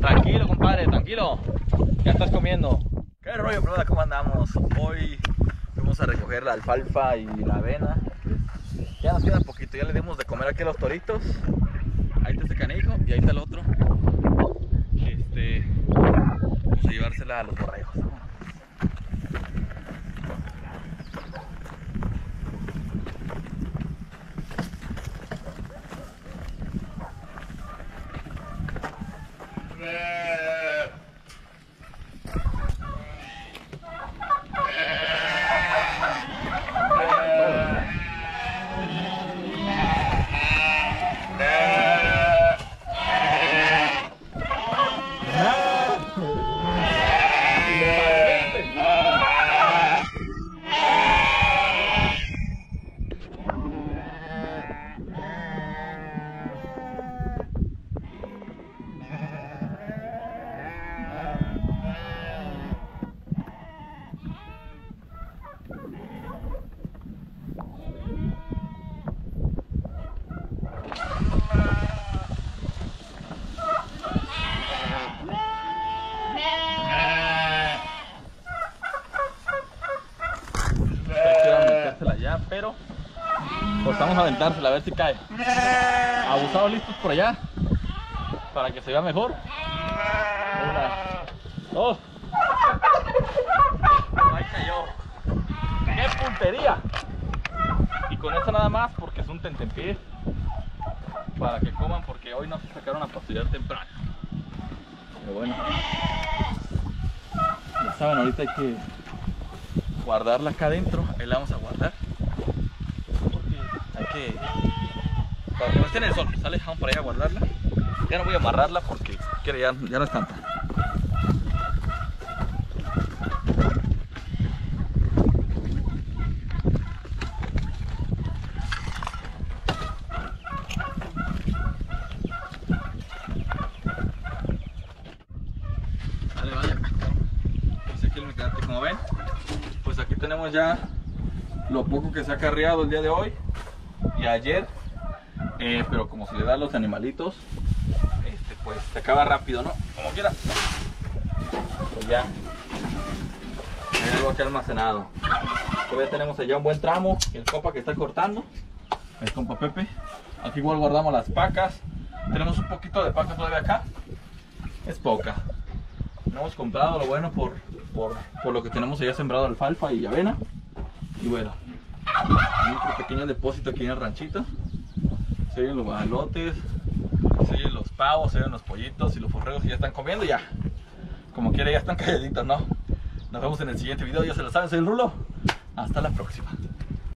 Tranquilo, compadre, tranquilo. Ya estás comiendo. ¿Qué rollo, brother? ¿Cómo andamos? Hoy vamos a recoger la alfalfa y la avena. Ya nos queda poquito, ya le dimos de comer aquí a los toritos. Ahí está este canijo y ahí está el otro. Vamos a llevársela a los borregos. Pero pues vamos a aventársela a ver si cae. Abusados, listos por allá para que se vea mejor. 1, 2. Ahí cayó. ¡Qué puntería! Y con eso nada más, porque es un tentempié para que coman, porque hoy no se sacaron a pasear temprano. Pero bueno, ya saben, ahorita hay que guardarla acá adentro. Ahí la vamos a guardar. Para que no esté en el sol, sale, vamos para allá a guardarla. Ya no voy a amarrarla porque ya no es tanta. Dale, vaya. Pues aquí el mecate, como ven, pues aquí tenemos ya lo poco que se ha carreado el día de hoy y ayer, pero como se le da a los animalitos, pues se acaba rápido, ¿no? Como quiera. Pues ya, hay algo aquí almacenado. Todavía tenemos allá un buen tramo, el compa que está cortando, el compa Pepe. Aquí igual guardamos las pacas. Tenemos un poquito de paca todavía acá. Es poca. No hemos comprado lo bueno por lo que tenemos allá sembrado alfalfa y avena. Y bueno, un pequeño depósito aquí en el ranchito. Se oyen los bajalotes, se oyen los pavos, se oyen los pollitos y los borregos que ya están comiendo. Ya, como quiera, ya están calladitos, ¿no? Nos vemos en el siguiente video. Ya se lo saben, soy el Rulo. Hasta la próxima.